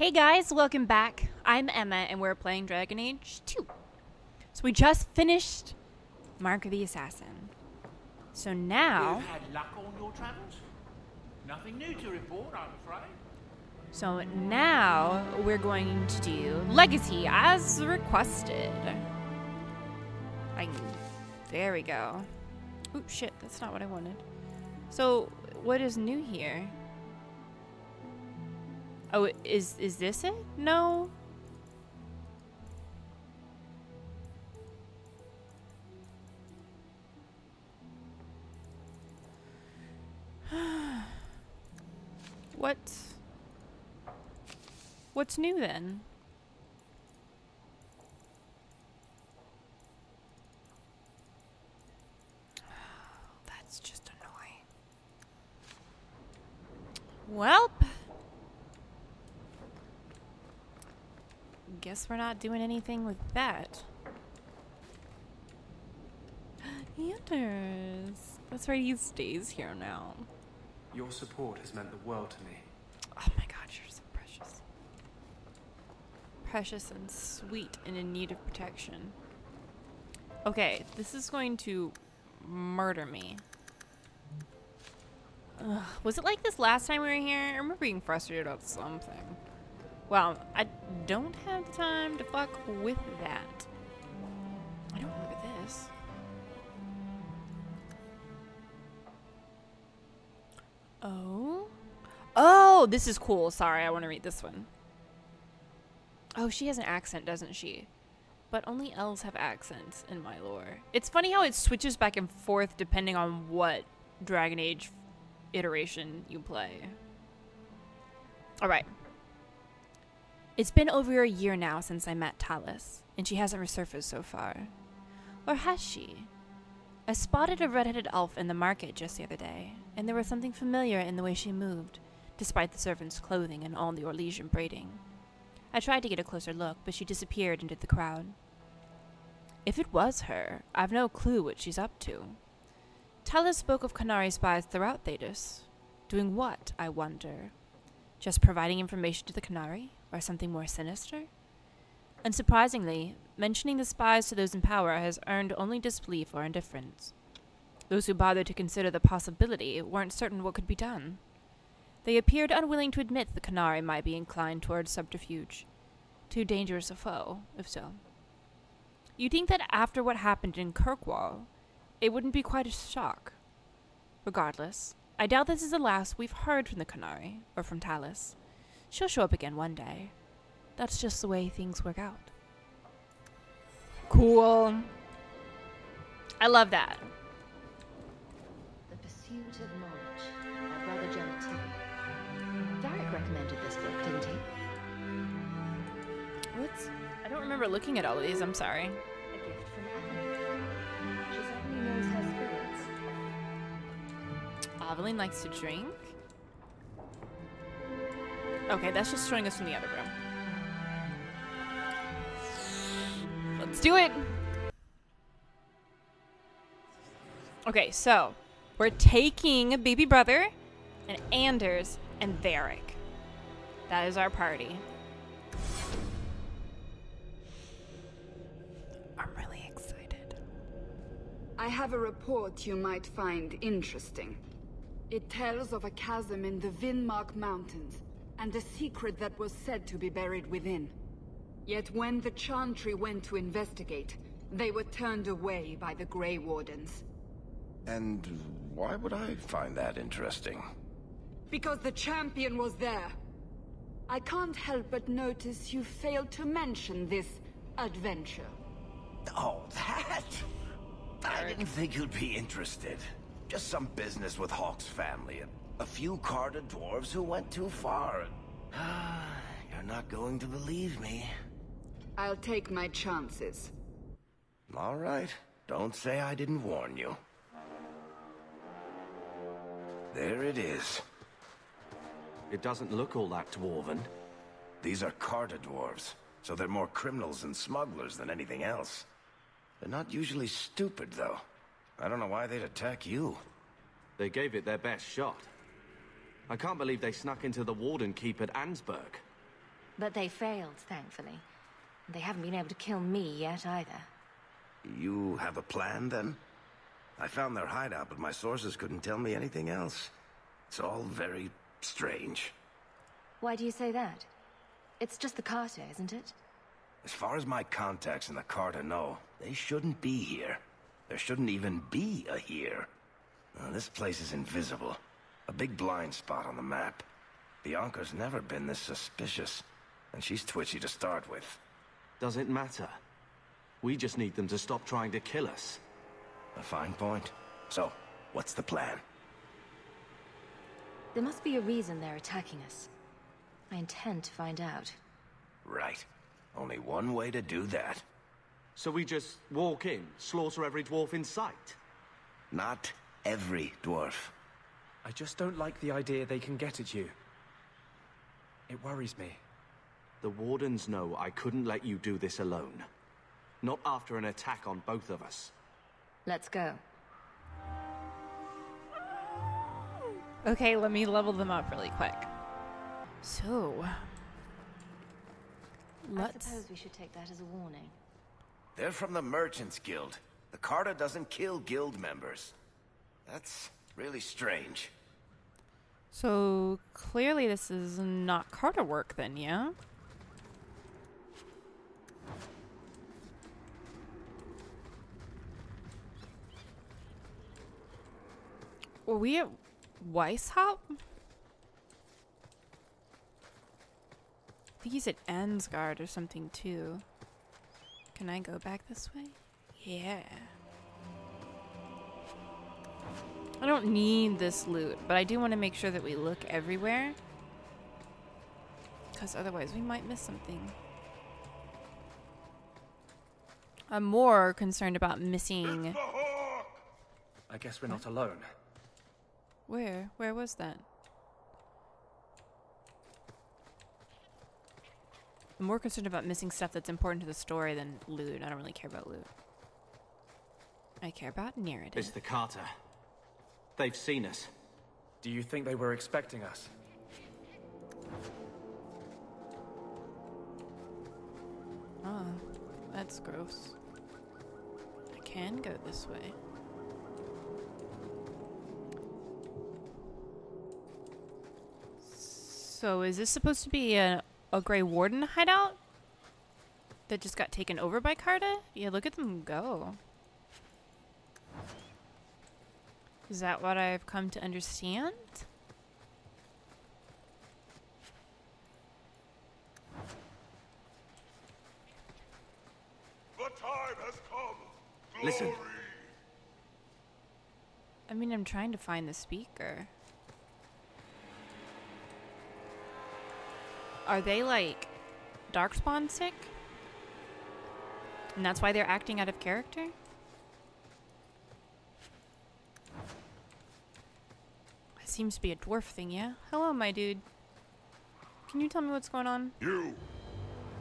Hey guys, welcome back. I'm Emma and we're playing Dragon Age 2. So we just finished Mark of the Assassin. So now... You've had luck on your travels? Nothing new to report, I'm afraid. So now we're going to do Legacy as requested. There we go. Oops, shit, that's not what I wanted. So what is new here? Oh, is this it? No. What's new then? Oh, that's just annoying. Well. Guess we're not doing anything with that. Anders. That's right, he stays here now. Your support has meant the world to me. Oh my god, you're so precious. Precious and sweet and in need of protection. Okay, this is going to murder me. Ugh, was it like this last time we were here? I remember being frustrated about something. Well, I don't have the time to fuck with that. I don't remember this. Oh? Oh, this is cool. Sorry, I want to read this one. Oh, she has an accent, doesn't she? But only elves have accents in my lore. It's funny how it switches back and forth depending on what Dragon Age iteration you play. Alright. It's been over a year now since I met Tallis, and she hasn't resurfaced so far. Or has she? I spotted a red-headed elf in the market just the other day, and there was something familiar in the way she moved, despite the servant's clothing and all the Orlesian braiding. I tried to get a closer look, but she disappeared into the crowd. If it was her, I've no clue what she's up to. Tallis spoke of Qunari spies throughout Thedas. Doing what, I wonder? Just providing information to the Qunari? Or something more sinister? Unsurprisingly, mentioning the spies to those in power has earned only disbelief or indifference. Those who bothered to consider the possibility weren't certain what could be done. They appeared unwilling to admit the Qunari might be inclined towards subterfuge. Too dangerous a foe, if so. You'd think that after what happened in Kirkwall, it wouldn't be quite a shock. Regardless, I doubt this is the last we've heard from the Qunari, or from Tallis. She'll show up again one day. That's just the way things work out. Cool. I love that. The Pursuit of Knowledge by Brother Jeremy. Varric recommended this book, didn't he? What's... I don't remember looking at all of these, I'm sorry. A gift from Aveline. She certainly knows her spirits. Aveline likes to drink? Okay, that's just showing us from the other room. Let's do it! Okay, so we're taking a baby brother and Anders and Varric. That is our party. I'm really excited. I have a report you might find interesting. It tells of a chasm in the Vimmark Mountains. And a secret that was said to be buried within. Yet when the Chantry went to investigate, they were turned away by the Grey Wardens. And why would I find that interesting? Because the Champion was there. I can't help but notice you failed to mention this adventure. Oh, that? I didn't think you'd be interested. Just some business with Hawke's family. A few Carta dwarves who went too far. You're not going to believe me. I'll take my chances. All right. Don't say I didn't warn you. There it is. It doesn't look all that dwarven. These are Carta dwarves, so they're more criminals and smugglers than anything else. They're not usually stupid, though. I don't know why they'd attack you. They gave it their best shot. I can't believe they snuck into the Warden Keep at Ansburg. But they failed, thankfully. They haven't been able to kill me yet, either. You have a plan, then? I found their hideout, but my sources couldn't tell me anything else. It's all very strange. Why do you say that? It's just the Carta, isn't it? As far as my contacts in the Carta know, they shouldn't be here. There shouldn't even be a here. Now, this place is invisible. A big blind spot on the map. Bianca's never been this suspicious, and she's twitchy to start with. Does it matter? We just need them to stop trying to kill us. A fine point. So, what's the plan? There must be a reason they're attacking us. I intend to find out. Right. Only one way to do that. So we just walk in, slaughter every dwarf in sight? Not every dwarf. I just don't like the idea they can get at you. It worries me. The Wardens know I couldn't let you do this alone. Not after an attack on both of us. Let's go. Okay, let me level them up really quick. So... I suppose we should take that as a warning. They're from the Merchants Guild. The Carta doesn't kill guild members. That's really strange. So, clearly this is not Carta work then, yeah? Were we at Weishaupt? I think he's at Ansgard or something, too. Can I go back this way? Yeah. I don't need this loot, but I do want to make sure that we look everywhere. Because otherwise we might miss something. I'm more concerned about missing... I guess we're not alone. Where? Where was that? I'm more concerned about missing stuff that's important to the story than loot. I don't really care about loot. I care about narrative. It's the Carta. They've seen us. Do you think they were expecting us? Oh, that's gross. I can go this way. So is this supposed to be a Grey Warden hideout that just got taken over by Carta? Yeah, look at them go. Is that what I've come to understand? The time has come. Glory. Listen. I mean, I'm trying to find the speaker. Are they, like, Darkspawn sick? And that's why they're acting out of character? That seems to be a dwarf thing, yeah? Hello, my dude. Can you tell me what's going on? You!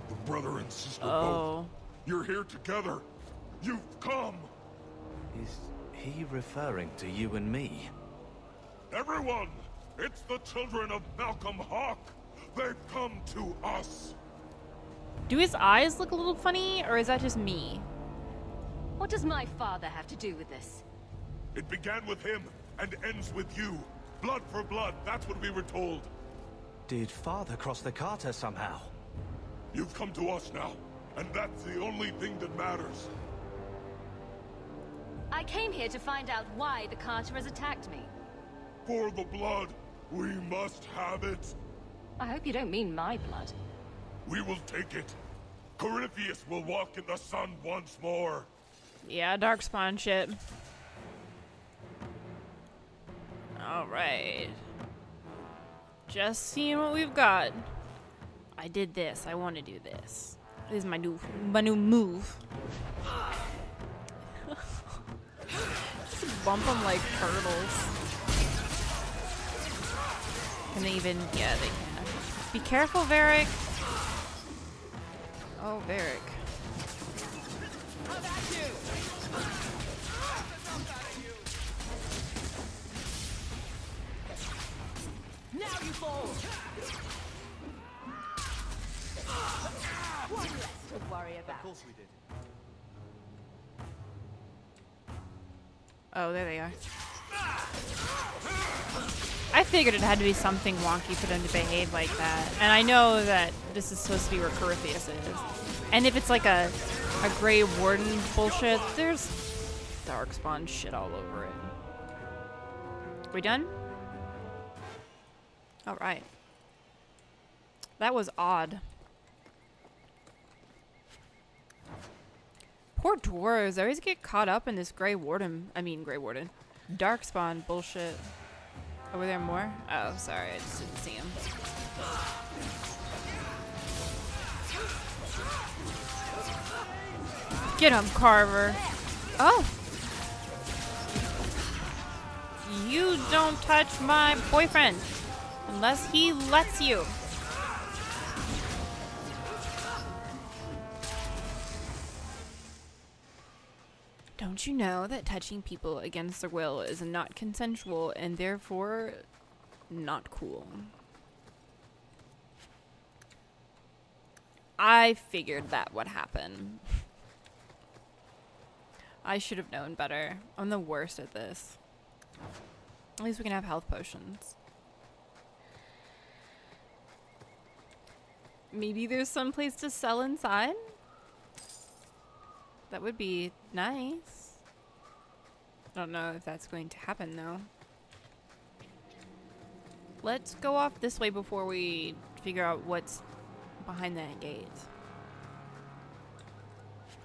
The brother and sister both. You're here together. You've come! Is he referring to you and me? Everyone! It's the children of Malcolm Hawke! They've come to us. Do his eyes look a little funny, or is that just me? What does my father have to do with this? It began with him and ends with you. Blood for blood, that's what we were told. Did father cross the Carta somehow? You've come to us now, and that's the only thing that matters. I came here to find out why the Carta has attacked me. For the blood, we must have it. I hope you don't mean my blood. We will take it. Corypheus will walk in the sun once more. Yeah, Darkspawn shit. Alright. Just seeing what we've got. I did this. I want to do this. This is my new move. Just bump them like turtles. Can they even... Yeah, they can. Be careful, Varric. Oh, Varric. Now you fall. worry about. Of course we did. Oh, there they are. I figured it had to be something wonky for them to behave like that. And I know that this is supposed to be where Corypheus is. And if it's like a Grey Warden bullshit, there's Darkspawn shit all over it. We done? Alright. That was odd. Poor dwarves. I always get caught up in this Grey Warden. Darkspawn bullshit. Oh, were there more? Oh, sorry. I just didn't see him. Get him, Carver. Oh! You don't touch my boyfriend unless he lets you. Don't you know that touching people against their will is not consensual and therefore not cool? I figured that would happen. I should have known better. I'm the worst at this. At least we can have health potions. Maybe there's some place to sell inside? That would be nice. I don't know if that's going to happen though. Let's go off this way before we figure out what's behind that gate.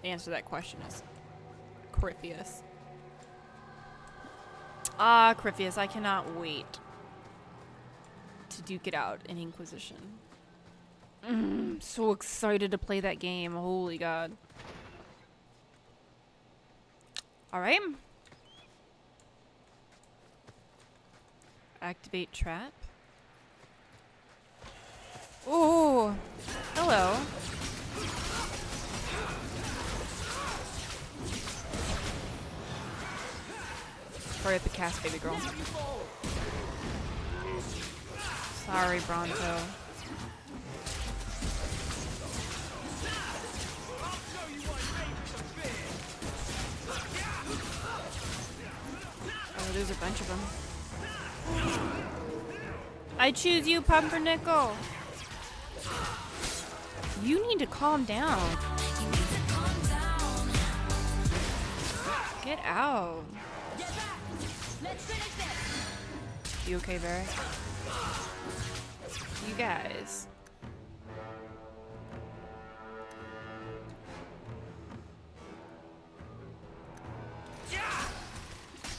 The answer to that question is Corypheus. Ah, Corypheus, I cannot wait to duke it out in Inquisition. I'm so excited to play that game. Holy God. Alright. Activate trap. Ooh. Hello. Hurry up and cast, baby girl. Sorry, Bronto. Oh, there's a bunch of them. I choose you, Pumpernickel. You need to calm down. Get out. You okay, Varric? You guys.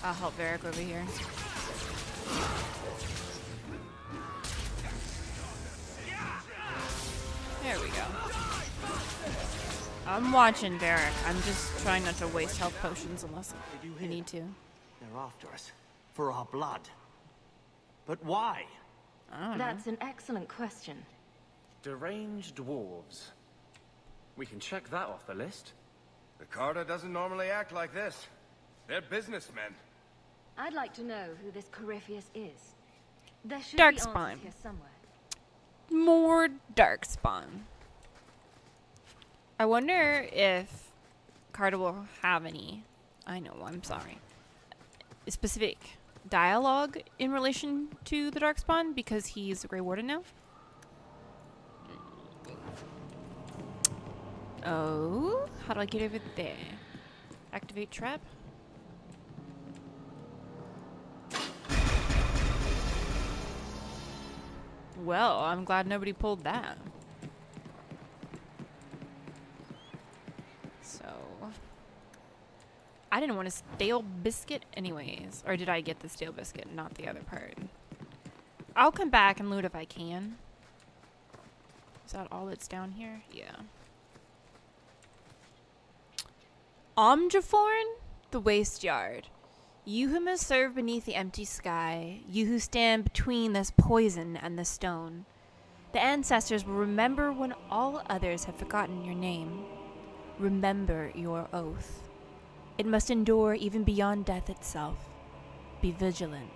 I'll help Varric over here. There we go. I'm watching Varric. I'm just trying not to waste health potions unless I need to. They're after us. For our blood. But why? That's an excellent question. Deranged dwarves. We can check that off the list. The Carta doesn't normally act like this. They're businessmen. I'd like to know who this Corypheus is. There should Darkspawn. Be here somewhere. More Darkspawn. I wonder if Carta will have any. I know, I'm sorry. Specific dialogue in relation to the Darkspawn because he's a Grey Warden now. Oh, how do I get over there? Activate trap. Well, I'm glad nobody pulled that. So, I didn't want a stale biscuit anyways. Or did I get the stale biscuit, not the other part? I'll come back and loot if I can. Is that all that's down here? Yeah. Amgeforn, the waste yard. You who must serve beneath the empty sky. You who stand between this poison and the stone. The ancestors will remember when all others have forgotten your name. Remember your oath. It must endure even beyond death itself. Be vigilant.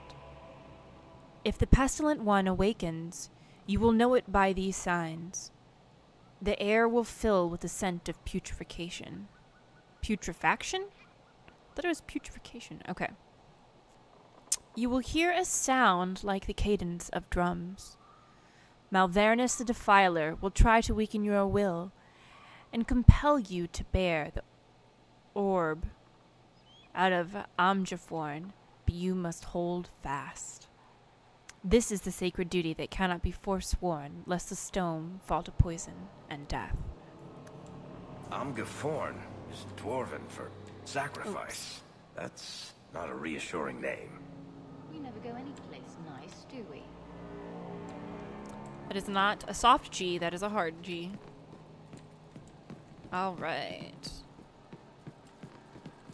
If the pestilent one awakens, you will know it by these signs. The air will fill with the scent of putrefaction. Putrefaction? I thought it was putrefaction. Okay. You will hear a sound like the cadence of drums. Malvernus the Defiler will try to weaken your will and compel you to bear the orb out of Amgeforn, but you must hold fast. This is the sacred duty that cannot be forsworn, lest the stone fall to poison and death. Amgeforn is Dwarven for sacrifice. Oops. That's not a reassuring name. We never go any place nice, do we? That is not a soft G, that is a hard G. Alright.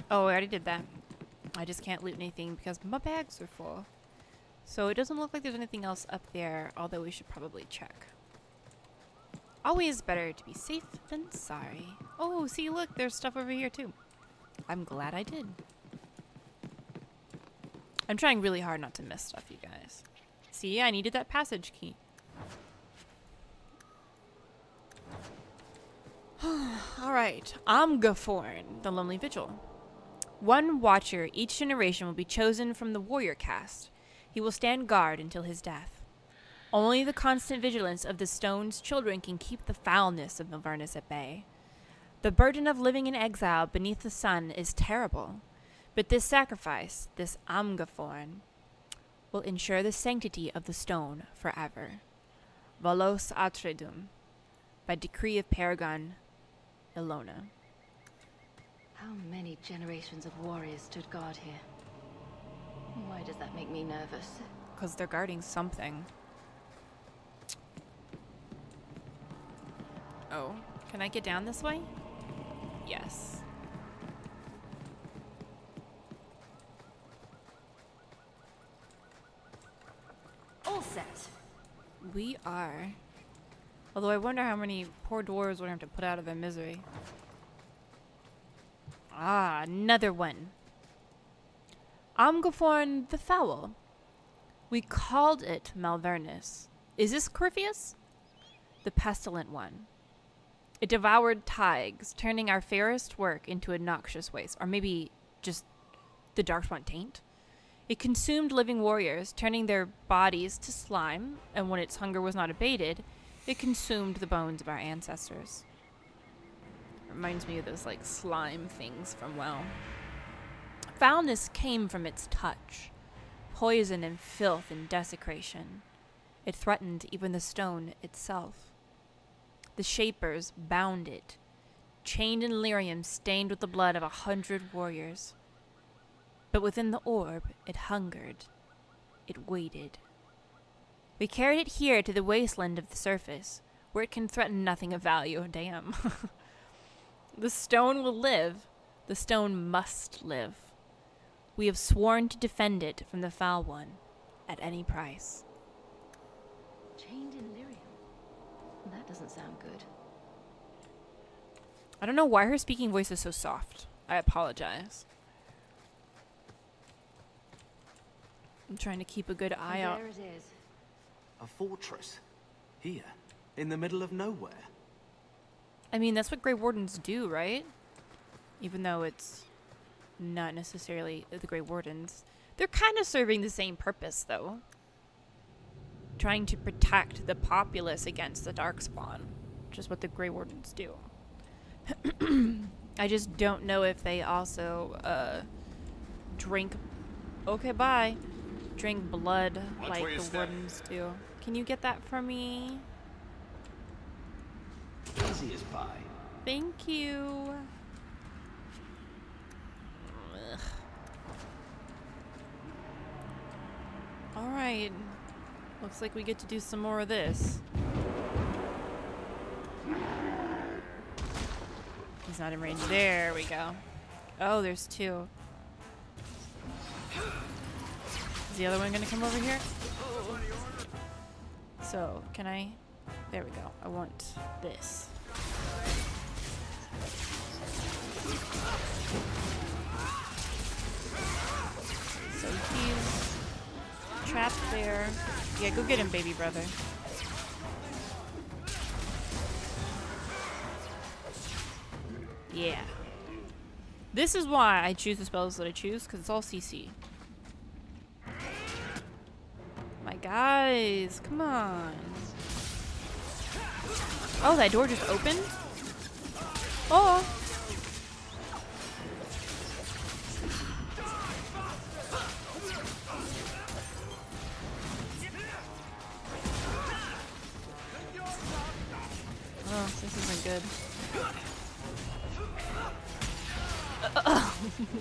Oh, I already did that. I just can't loot anything because my bags are full. So it doesn't look like there's anything else up there, although we should probably check. Always better to be safe than sorry. Oh, see, look, there's stuff over here too. I'm glad I did. I'm trying really hard not to miss stuff, you guys. See, I needed that passage key. Alright, Amgeforn, the Lonely Vigil. One watcher each generation will be chosen from the warrior caste. He will stand guard until his death. Only the constant vigilance of the stone's children can keep the foulness of Malvernus at bay. The burden of living in exile beneath the sun is terrible, but this sacrifice, this Amgeforn, will ensure the sanctity of the stone forever. Valos Atredum, by decree of Paragon Ilona. How many generations of warriors stood guard here? Why does that make me nervous? Because they're guarding something. Oh, can I get down this way? Yes. All set. We are. Although I wonder how many poor dwarves we're going to have to put out of their misery. Ah, another one. Amgeforn the Foul. We called it Malvernus. Is this Corypheus? The pestilent one. It devoured taigs, turning our fairest work into a noxious waste. Or maybe just the Darkspawn taint? It consumed living warriors, turning their bodies to slime, and when its hunger was not abated, it consumed the bones of our ancestors. Reminds me of those, like, slime things from WoW. Foulness came from its touch, poison and filth and desecration. It threatened even the stone itself. The Shapers bound it, chained in lyrium stained with the blood of 100 warriors. But within the orb, it hungered. It waited. We carried it here to the wasteland of the surface, where it can threaten nothing of value. Damn. The stone will live. The stone must live. We have sworn to defend it from the foul one, at any price. Chained in lyrium? That doesn't sound good. I don't know why her speaking voice is so soft. I apologize. I'm trying to keep a good eye out. There it is. A fortress. Here. In the middle of nowhere. I mean, that's what Grey Wardens do, right? Even though it's not necessarily the Grey Wardens. They're kind of serving the same purpose, though. Trying to protect the populace against the Darkspawn. Which is what the Grey Wardens do. I just don't know if they also, drink... Okay, bye. Drink blood like the Wardens do. Can you get that for me? Easy as pie. Thank you. Alright, looks like we get to do some more of this. He's not in range. There we go. Oh, there's two. Is the other one gonna come over here? So, can I? There we go. I want this. So he's trapped there. Yeah, go get him, baby brother. Yeah. This is why I choose the spells that I choose, because it's all CC. My guys, come on. Oh, that door just opened? Oh! Oh, this isn't good.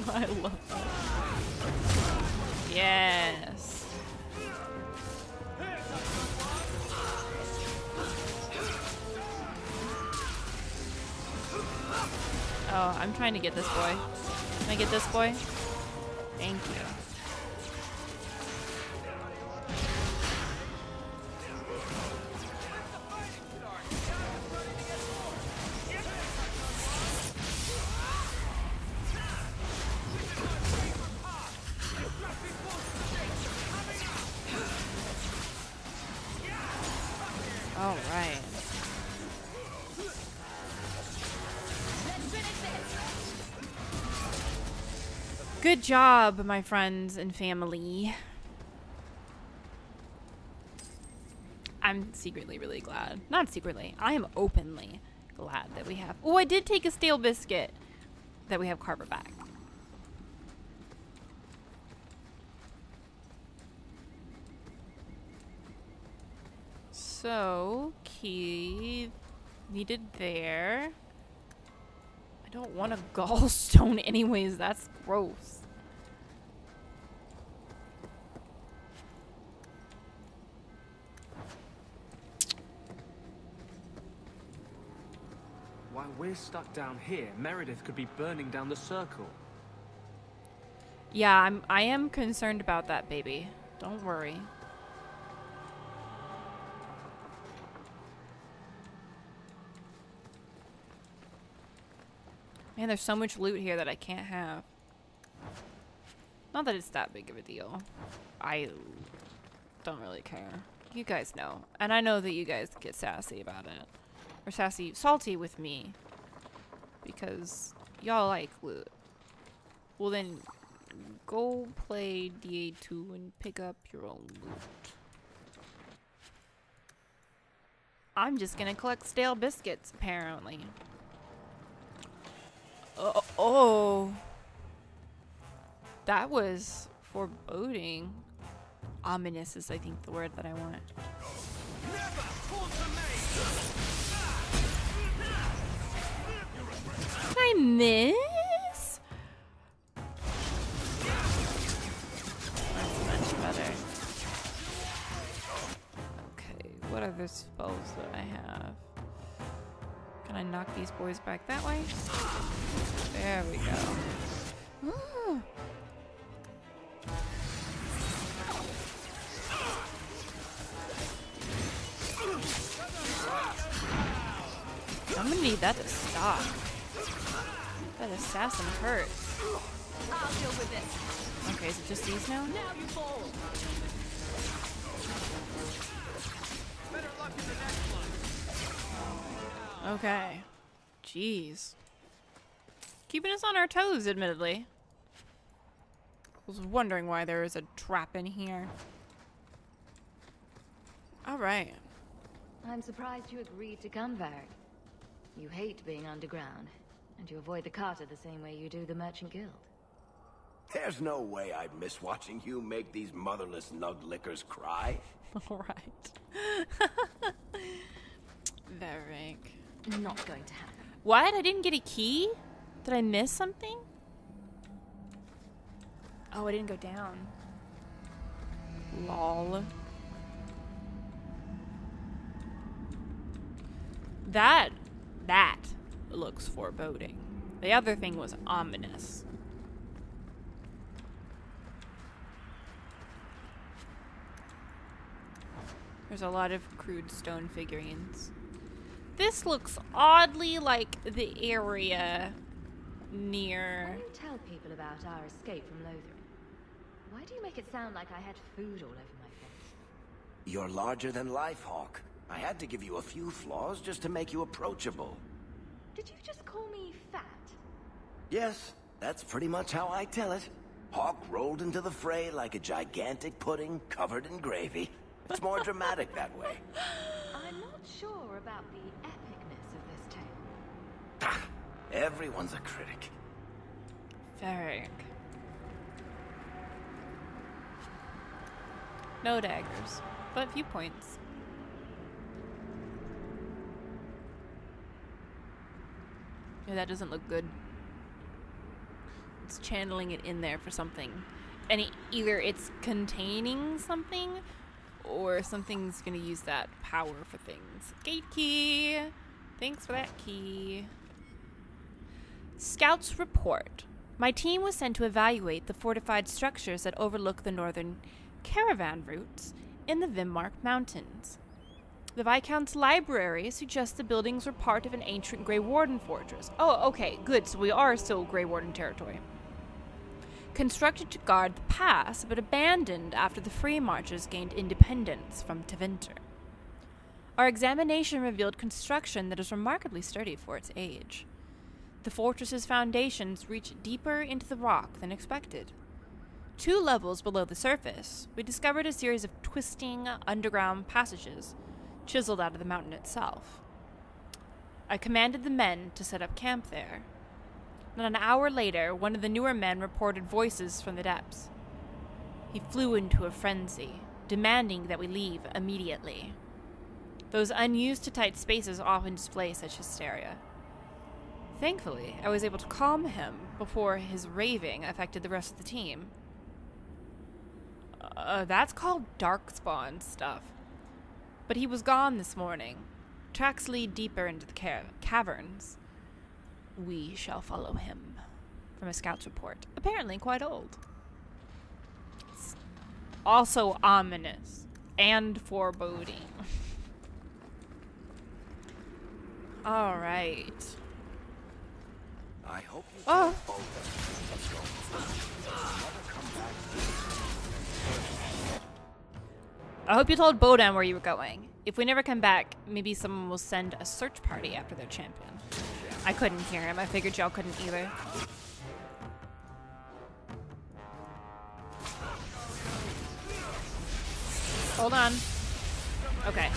I love that. Yes. Oh, I'm trying to get this boy. Can I get this boy? Thank you. Good job, my friends and family. I'm secretly really glad. Not secretly. I am openly glad that we have... Oh, I did take a stale biscuit. That we have Carver back. So, key needed there. I don't want a gallstone anyways. That's gross. While we're stuck down here, Meredith could be burning down the circle. Yeah, I am concerned about that, baby. Don't worry. Man, there's so much loot here that I can't have. Not that it's that big of a deal. I don't really care. You guys know. And I know that you guys get sassy about it. Or sassy, salty with me. Because y'all like loot. Well then, go play DA2 and pick up your own loot. I'm just gonna collect stale biscuits, apparently. Oh, that was foreboding. Ominous is, I think, the word that I want. Did I miss? That's much better. Okay, what other spells that I have? Can I knock these boys back that way? There we go. Ooh. I'm gonna need that to stop. That assassin hurts. I'll deal with this. Okay, is it just these now? Now you fall. Better luck in the next one. Okay. Jeez. Keeping us on our toes, admittedly. I was wondering why there is a trap in here. Alright. I'm surprised you agreed to come, Varric. You hate being underground, and you avoid the Carta the same way you do the Merchant Guild. There's no way I'd miss watching you make these motherless nuglickers cry. Alright. Varric. Not going to happen. What? I didn't get a key? Did I miss something? Oh, I didn't go down. Lol. That looks foreboding. The other thing was ominous. There's a lot of crude stone figurines. This looks oddly like the area near... Why do you tell people about our escape from Lothar? Why do you make it sound like I had food all over my face? You're larger than life, Hawke. I had to give you a few flaws just to make you approachable. Did you just call me fat? Yes, that's pretty much how I tell it. Hawke rolled into the fray like a gigantic pudding covered in gravy. It's more dramatic that way. I'm not sure about the epicness of this tale. Everyone's a critic. Varric. No daggers, but viewpoints. Yeah, that doesn't look good. It's channeling it in there for something. And either it's containing something, or something's gonna use that power for things. Gate key! Thanks for that key. Scouts report. My team was sent to evaluate the fortified structures that overlook the northern caravan routes in the Vimmark Mountains. The Viscount's library suggests the buildings were part of an ancient Grey Warden fortress. Oh, okay, good, so we are still Grey Warden territory. Constructed to guard the pass, but abandoned after the Free Marchers gained independence from Tevinter. Our examination revealed construction that is remarkably sturdy for its age. The fortress's foundations reach deeper into the rock than expected. 2 levels below the surface, we discovered a series of twisting underground passages chiseled out of the mountain itself. I commanded the men to set up camp there. Not an hour later, one of the newer men reported voices from the depths. He flew into a frenzy, demanding that we leave immediately. Those unused to tight spaces often display such hysteria. Thankfully, I was able to calm him before his raving affected the rest of the team. That's called Darkspawn stuff. But he was gone this morning. Tracks lead deeper into the caverns. We shall follow him. From a scout's report. Apparently quite old. It's also ominous. And foreboding. Alright. I hope you oh. I hope you told Bodan where you were going. If we never come back, maybe someone will send a search party after their champion. I couldn't hear him. I figured y'all couldn't either. Hold on. Okay.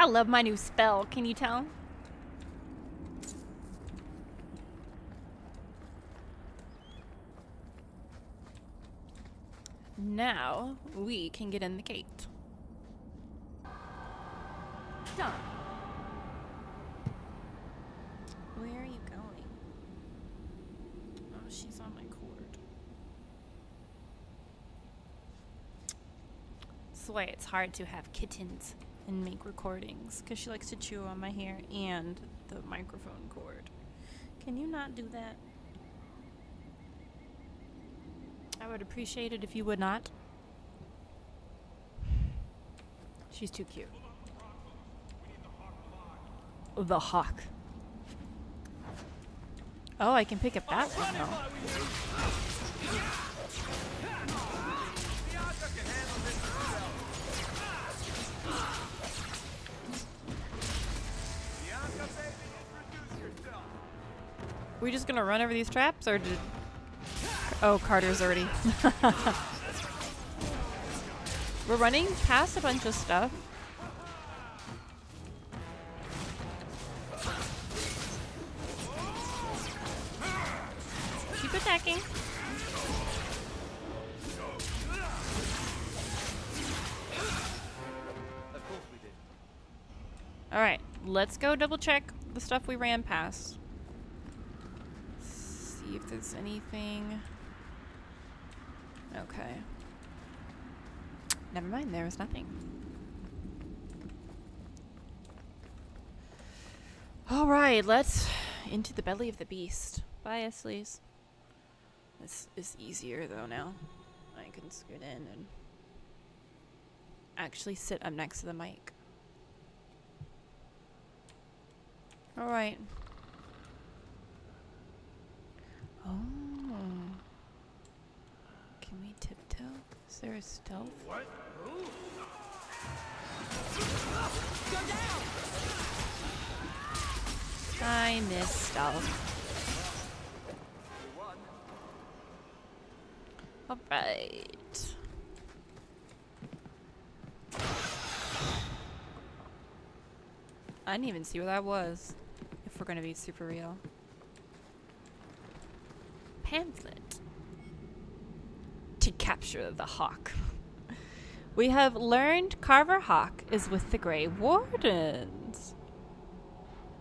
I love my new spell, can you tell? Now, we can get in the gate. Done. Where are you going? Oh, she's on my cord. That's why it's hard to have kittens. And make recordings because she likes to chew on my hair and the microphone cord. Can you not do that? I would appreciate it if you would not. She's too cute. The Hawke. Oh, I can pick up that one now. We're just gonna run over these traps, or did... Oh, Carter's already. We're running past a bunch of stuff. Keep attacking. Alright, let's go double check the stuff we ran past. If there's anything. Okay. Never mind, there was nothing. Alright, let's into the belly of the beast. Bye, Esleys. This is easier though now. I can scoot in and actually sit up next to the mic. Alright. Oh. Can we tiptoe? Is there a stealth? What? Go down! I miss stealth. Alright. I didn't even see where that was, if we're gonna be super real. Pamphlet. To capture the Hawke. We have learned Carver Hawke is with the Grey Wardens.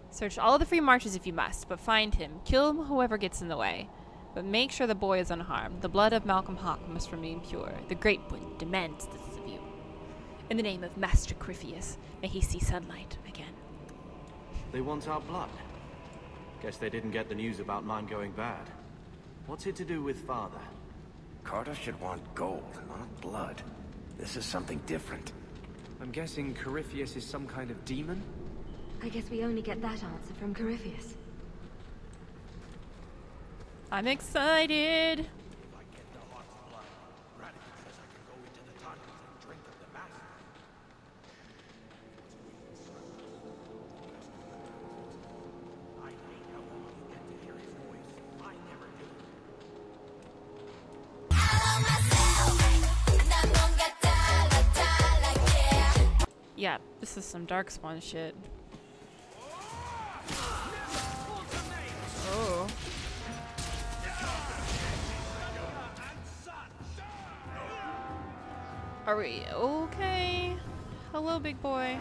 Search all of the free marches if you must, but find him. Kill whoever gets in the way. But make sure the boy is unharmed. The blood of Malcolm Hawke must remain pure. The Great One demands this of you. In the name of Master Corypheus, may he see sunlight again. They want our blood. Guess they didn't get the news about mine going bad. What's it to do with father? Carta should want gold, not blood. This is something different. I'm guessing Corypheus is some kind of demon? I guess we only get that answer from Corypheus. I'm excited! If I get the Hawke's blood, Rhatigan says I can go into the tunnels and drink of the master. Yeah, this is some Darkspawn shit. Oh. Are we okay? Hello, big boy.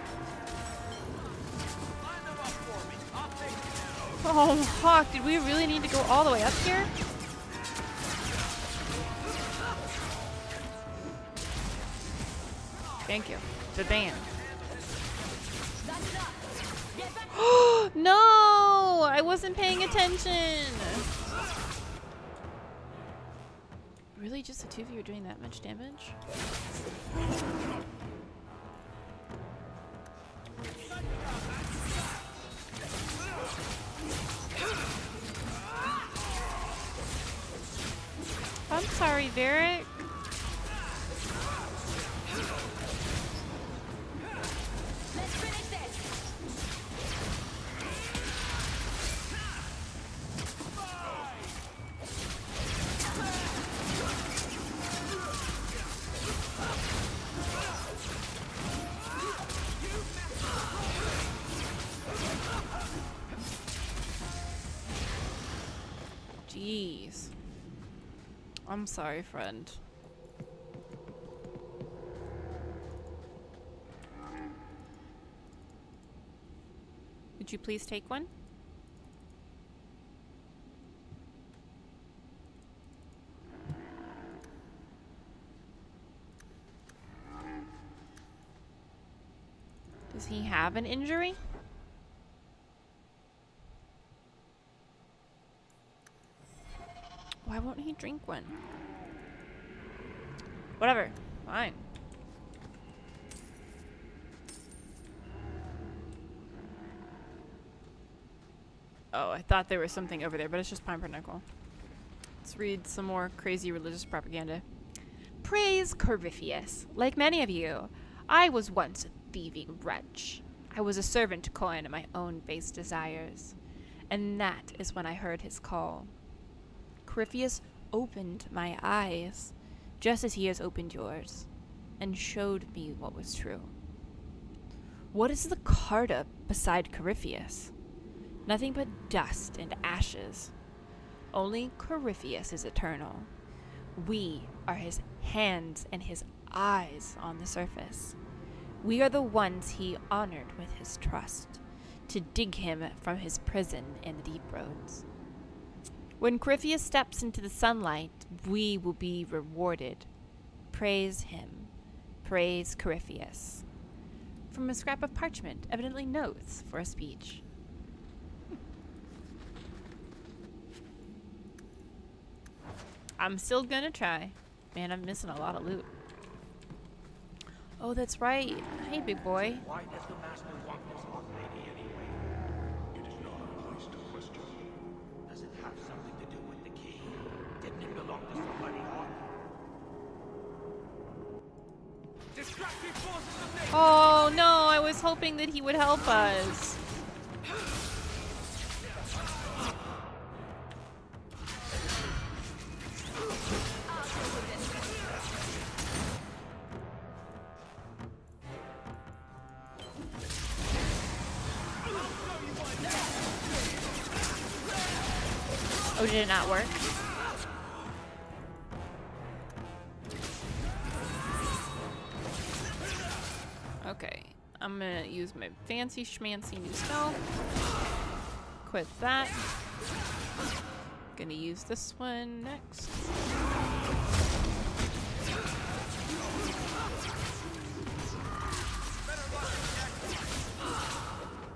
Oh, Hawke, did we really need to go all the way up here? Thank you. The band. No! I wasn't paying attention! Really? Just the two of you are doing that much damage? I'm sorry, Varric. Jeez. I'm sorry, friend. Would you please take one? Does he have an injury? Why won't he drink one? Whatever. Fine. Oh, I thought there was something over there, but it's just pine barnacle. Let's read some more crazy religious propaganda. Praise Corypheus. Like many of you, I was once a thieving wretch. I was a servant to coin and my own base desires. And that is when I heard his call. Corypheus opened my eyes, just as he has opened yours, and showed me what was true. What is the Carta beside Corypheus? Nothing but dust and ashes. Only Corypheus is eternal. We are his hands and his eyes on the surface. We are the ones he honored with his trust, to dig him from his prison in the deep roads. When Corypheus steps into the sunlight, we will be rewarded. Praise him. Praise Corypheus. From a scrap of parchment, evidently notes for a speech. I'm still gonna try. Man, I'm missing a lot of loot. Oh, that's right. Hey, big boy. Why does the master want this hot lady anyway? It is not hoping that he would help us. Oh, did it not work? Okay, I'm gonna use my fancy schmancy new spell. Quit that. Gonna use this one next.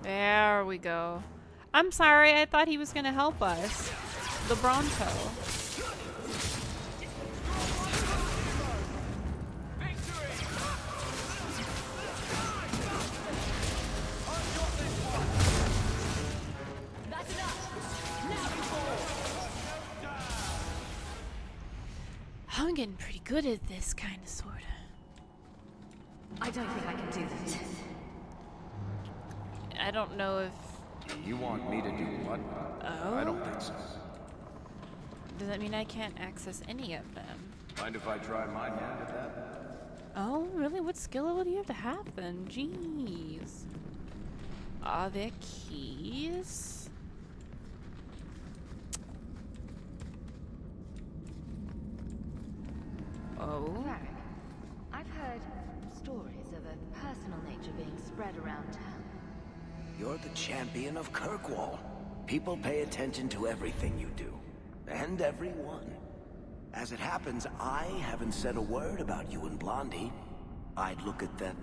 There we go. I'm sorry, I thought he was gonna help us. The Bronco. I'm getting pretty good at this, kind of, sorta. I don't think I can do this. I don't know if... You want me to do what? Oh? I don't think so. Does that mean I can't access any of them? Mind if I try my hand at that? Oh, really? What skill level do you have to have then? Jeez. Are there keys? Oh. Varric, I've heard stories of a personal nature being spread around town. You're the champion of Kirkwall. People pay attention to everything you do. And everyone. As it happens, I haven't said a word about you and Blondie. I'd look at that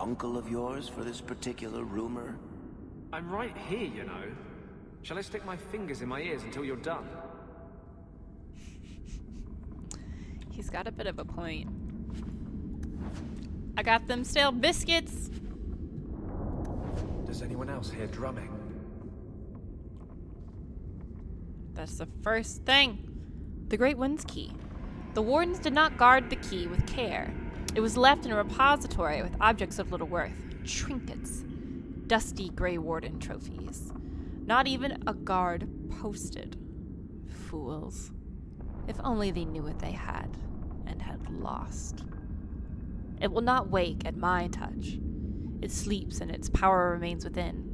uncle of yours for this particular rumor. I'm right here, you know. Shall I stick my fingers in my ears until you're done? He's got a bit of a point. I got them stale biscuits. Does anyone else hear drumming? That's the first thing. The Great One's key. The Wardens did not guard the key with care. It was left in a repository with objects of little worth. Trinkets. Dusty Grey Warden trophies. Not even a guard posted. Fools. If only they knew what they had and had lost. It will not wake at my touch. It sleeps and its power remains within.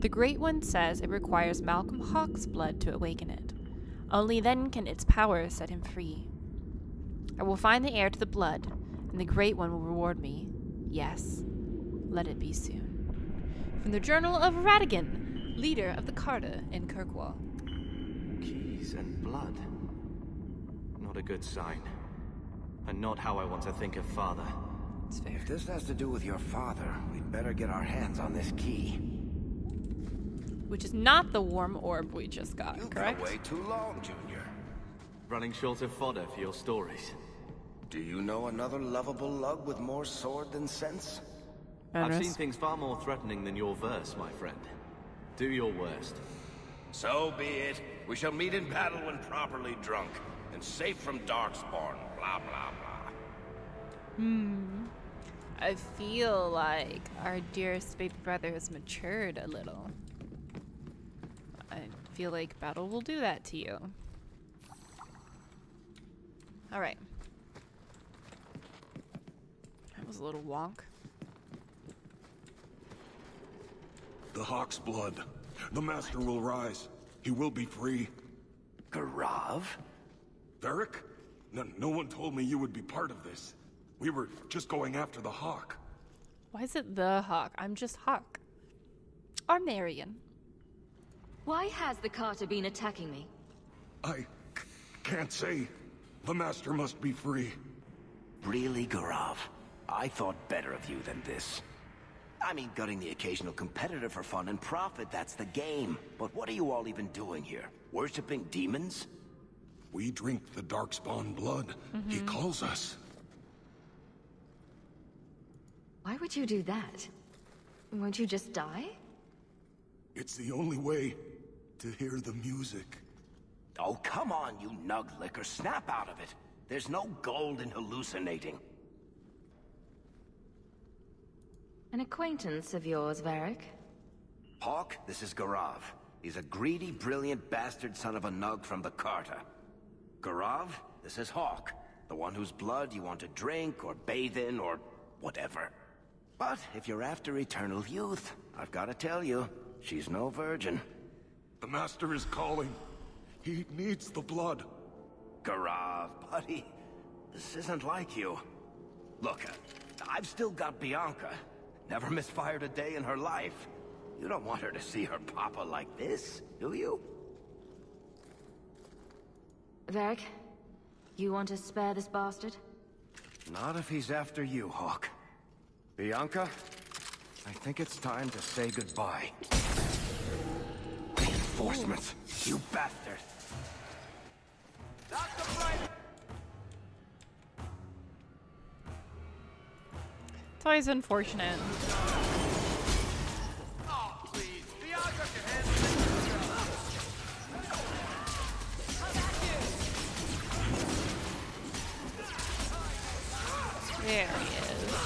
The Great One says it requires Malcolm Hawke's blood to awaken it. Only then can its power set him free. I will find the heir to the blood, and the Great One will reward me. Yes, let it be soon. From the Journal of Rhatigan, leader of the Carta in Kirkwall. Keys and blood. Not a good sign. And not how I want to think of Father. It's fair. If this has to do with your father, we'd better get our hands on this key. Which is not the warm orb we just got, correct? You've been away too long, Junior. Running short of fodder for your stories. Do you know another lovable lug with more sword than sense? I've seen things far more threatening than your verse, my friend. Do your worst. So be it. We shall meet in battle when properly drunk. And safe from Darkspawn, blah, blah, blah. Hmm. I feel like our dearest baby brother has matured a little. I feel like battle will do that to you. Alright. That was a little wonk. The Hawke's blood. The Master will rise. He will be free. Gerav? Varric? No one told me you would be part of this. We were just going after the Hawke. Why is it the Hawke? I'm just Hawke. Or Marion. Why has the Carta been attacking me? I can't say. The Master must be free. Really, Gerav? I thought better of you than this. I mean, gutting the occasional competitor for fun and profit, that's the game. But what are you all even doing here? Worshipping demons? We drink the Darkspawn blood. Mm-hmm. He calls us. Why would you do that? Won't you just die? It's the only way to hear the music. Oh, come on, you nuglicker. Snap out of it. There's no gold in hallucinating. An acquaintance of yours, Varric? Hawke, this is Gerav. He's a greedy, brilliant bastard son of a nug from the Carta. Gerav, this is Hawke, the one whose blood you want to drink or bathe in or whatever. But if you're after eternal youth, I've got to tell you, she's no virgin. The Master is calling. He needs the blood. Gerav, buddy, this isn't like you. Look, I've still got Bianca. Never misfired a day in her life. You don't want her to see her papa like this, do you? Varric, you want to spare this bastard? Not if he's after you, Hawke. Bianca, I think it's time to say goodbye. Reinforcements, you bastard! Not the flight! It's always unfortunate. Oh, please. Bianca can handle it. There he is.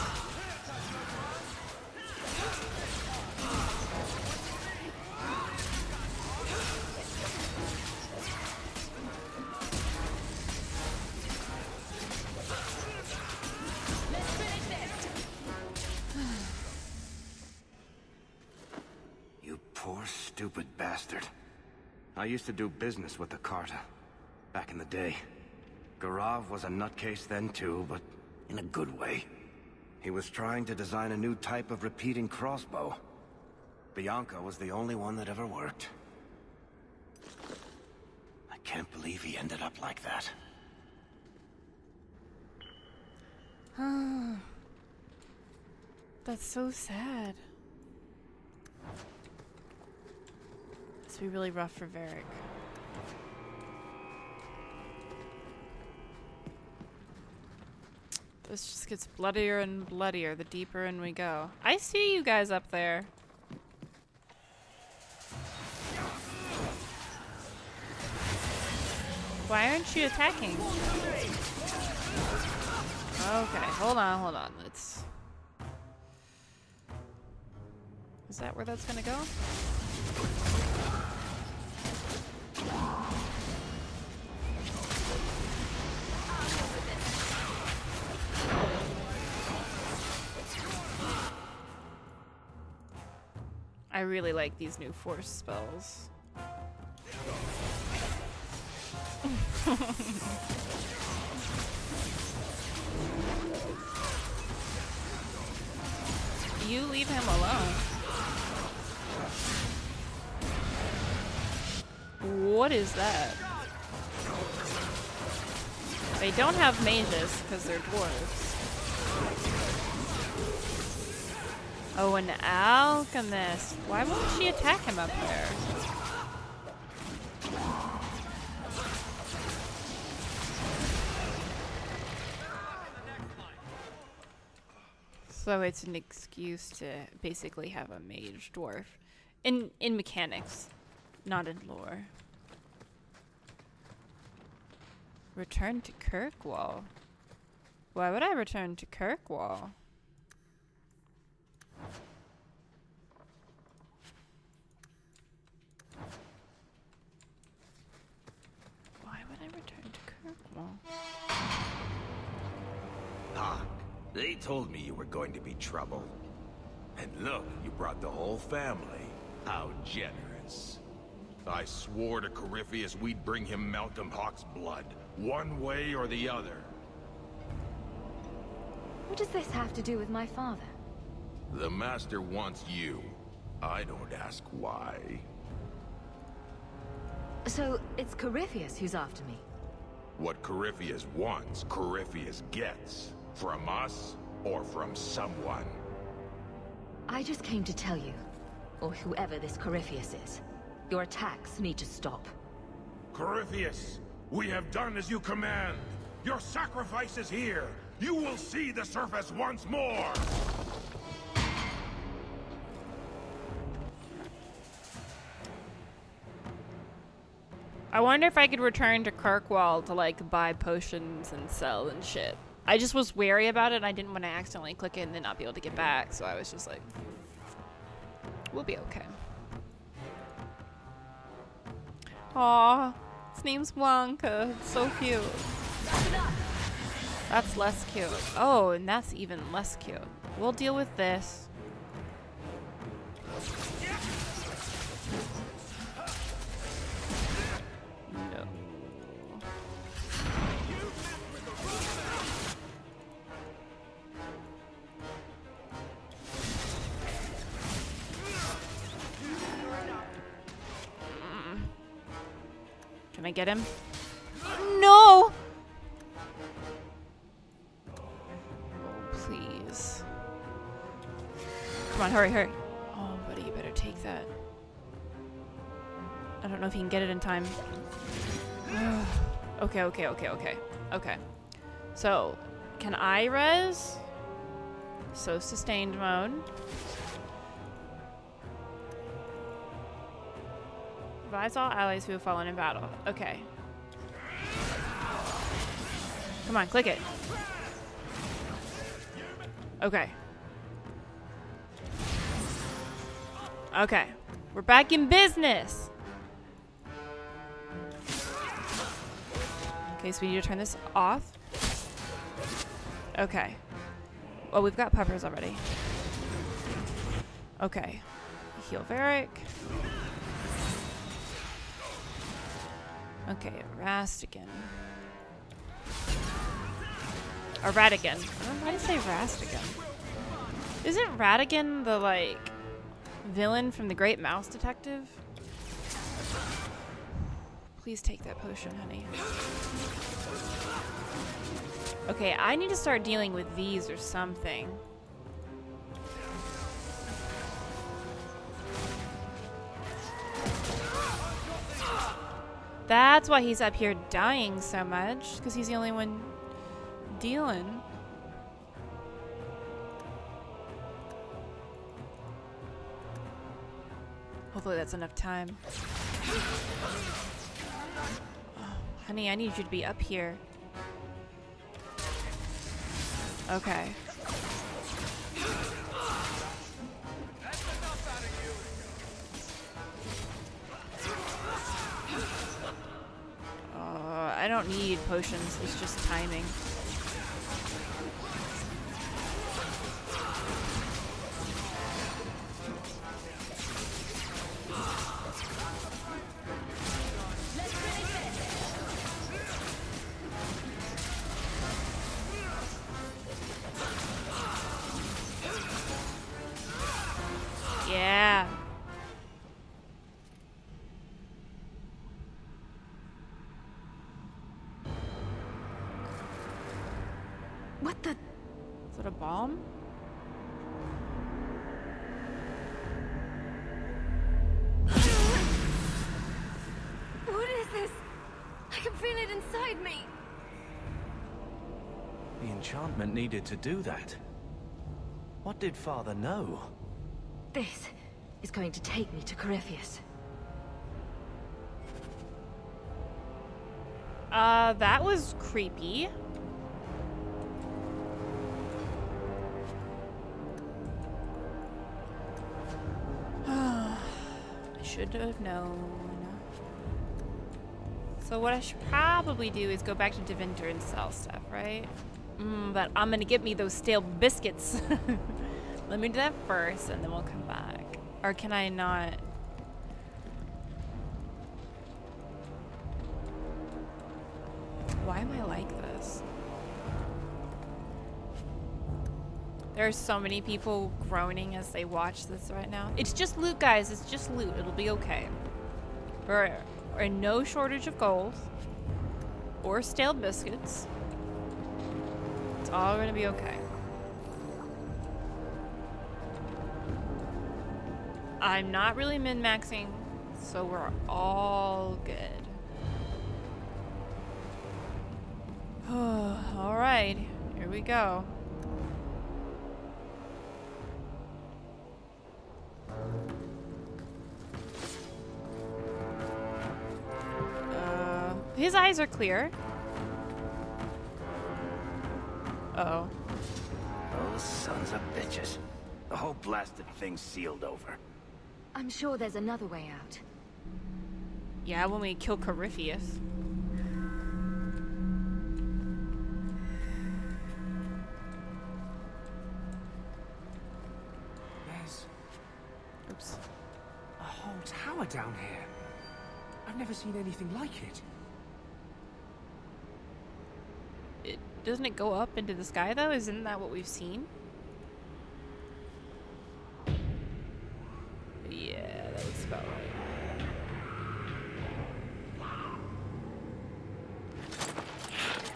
Stupid bastard. I used to do business with the Carta, back in the day. Gerav was a nutcase then too, but in a good way. He was trying to design a new type of repeating crossbow. Bianca was the only one that ever worked. I can't believe he ended up like that. That's so sad. It's be really rough for Varric. This just gets bloodier and bloodier the deeper in we go. I see you guys up there. Why aren't you attacking? Okay, hold on, hold on. Let's. Is that where that's gonna go? I really like these new force spells. You leave him alone. What is that? They don't have mages because they're dwarves. Oh, an alchemist. Why won't she attack him up there? So it's an excuse to basically have a mage dwarf. In mechanics, not in lore. Return to Kirkwall? Why would I return to Kirkwall? Why would I return to Kirkwall? Hawke, they told me you were going to be trouble. And look, you brought the whole family. How generous. I swore to Corypheus we'd bring him Malcolm Hawke's blood. One way or the other. What does this have to do with my father? The Master wants you. I don't ask why. So, it's Corypheus who's after me? What Corypheus wants, Corypheus gets. From us, or from someone. I just came to tell you, or whoever this Corypheus is, your attacks need to stop. Corypheus! We have done as you command! Your sacrifice is here! You will see the surface once more! I wonder if I could return to Kirkwall to, like, buy potions and sell and shit. I just was wary about it, and I didn't want to accidentally click it and then not be able to get back, so I was just like, we'll be okay. Aw, his name's Bianca. It's so cute. That's less cute. Oh, and that's even less cute. We'll deal with this. No. Can I get him? No! Please. Come on, hurry, hurry. Oh, buddy, you better take that. I don't know if he can get it in time. Okay. So, can I res? So, sustained mode. Advise all allies who have fallen in battle. Okay. Come on, click it. Okay. Okay. We're back in business! Okay, so we need to turn this off. Okay. Well, we've got peppers already. Okay. Heal Varric. Okay, Rhatigan. I don't know why I say Rhatigan. Isn't Rhatigan the, like, villain from the Great Mouse Detective? Please take that potion, honey. Okay, I need to start dealing with these or something. That's why he's up here dying so much, because he's the only one dealing. Hopefully that's enough time. Oh, honey, I need you to be up here. Okay. I don't need potions, it's just timing. Needed to do that. What did Father know? This is going to take me to Corypheus. That was creepy. I should have known. So what I should probably do is go back to Deventer and sell stuff, right? But I'm gonna get me those stale biscuits. Let me do that first, and then we'll come back. Or can I not? Why am I like this? There are so many people groaning as they watch this right now. It's just loot, guys. It's just loot. It'll be okay. We're in no shortage of gold or stale biscuits. It's all gonna be okay. I'm not really min-maxing, so we're all good. All right, here we go. His eyes are clear. Uh-oh. Those sons of bitches. The whole blasted thing's sealed over. I'm sure there's another way out. Yeah, when we kill Corypheus. There's... Oops. A whole tower down here. I've never seen anything like it. Doesn't it go up into the sky, though? Isn't that what we've seen? Yeah, that looks about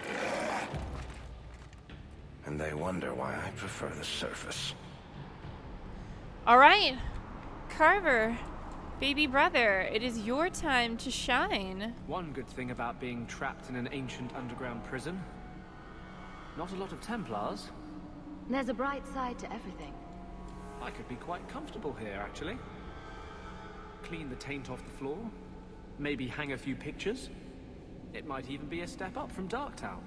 right. And they wonder why I prefer the surface. All right, Carver, baby brother, it is your time to shine. One good thing about being trapped in an ancient underground prison. Not a lot of Templars. There's a bright side to everything. I could be quite comfortable here, actually. Clean the taint off the floor. Maybe hang a few pictures. It might even be a step up from Darktown.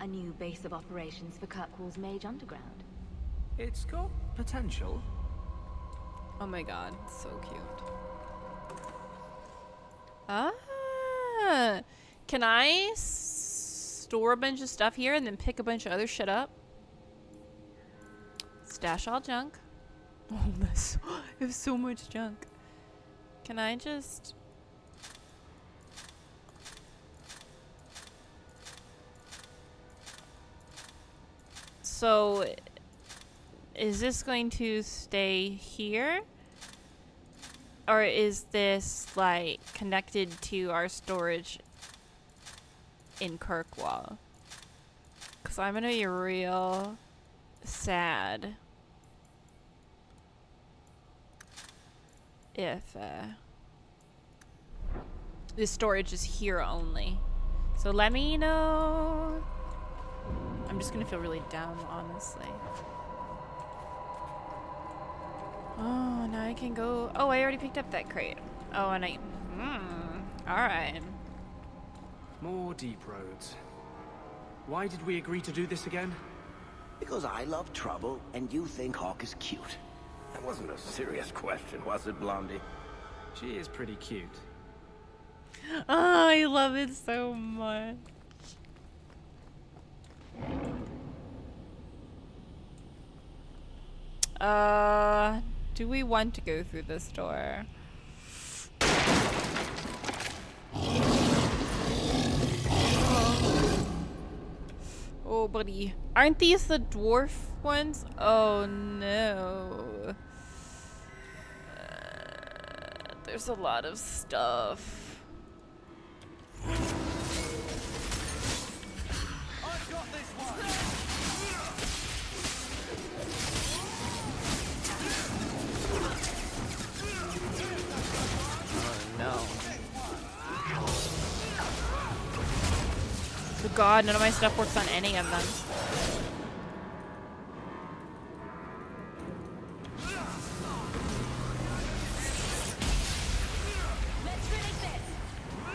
A new base of operations for Kirkwall's Mage Underground. It's got potential. Oh my god, so cute. Ah! Can I... store a bunch of stuff here and then pick a bunch of other shit up. Stash all junk. Oh, this is so much junk. Can I just... So, is this going to stay here? Or is this, like, connected to our storage in Kirkwall? Because I'm gonna be real sad if this storage is here only. So let me know. I'm just gonna feel really down, honestly. Oh, now I can go. Oh, I already picked up that crate. Oh, and I. All right. More deep roads. Why did we agree to do this again? Because I love trouble, and you think Hawke is cute. That wasn't a serious question, was it, Blondie? She is pretty cute. Oh, I love it so much. Do we want to go through this door? Oh, buddy. Aren't these the dwarf ones? Oh, no. There's a lot of stuff. I've got this one. Oh, no. Oh god, none of my stuff works on any of them. Let's finish this. I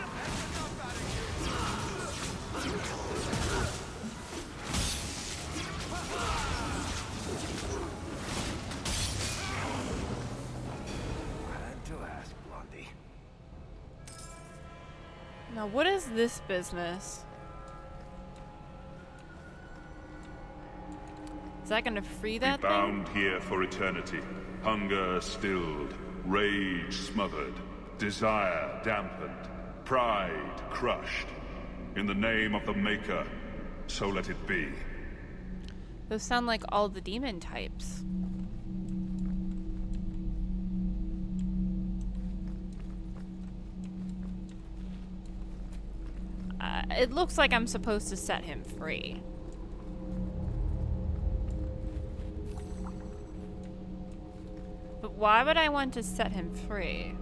had to ask, Blondie. Now, what is this business? Is that gonna free that thing? Bound here for eternity. Hunger stilled. Rage smothered. Desire dampened. Pride crushed. In the name of the Maker, so let it be. Those sound like all the demon types. It looks like I'm supposed to set him free. But why would I want to set him free?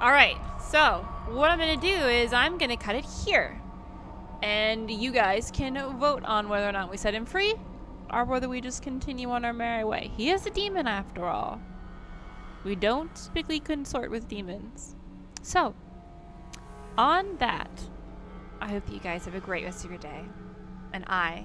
Alright, so what I'm gonna do is I'm gonna cut it here. And you guys can vote on whether or not we set him free or whether we just continue on our merry way. He is a demon after all. We don't typically consort with demons. So, on that... I hope you guys have a great rest of your day, and I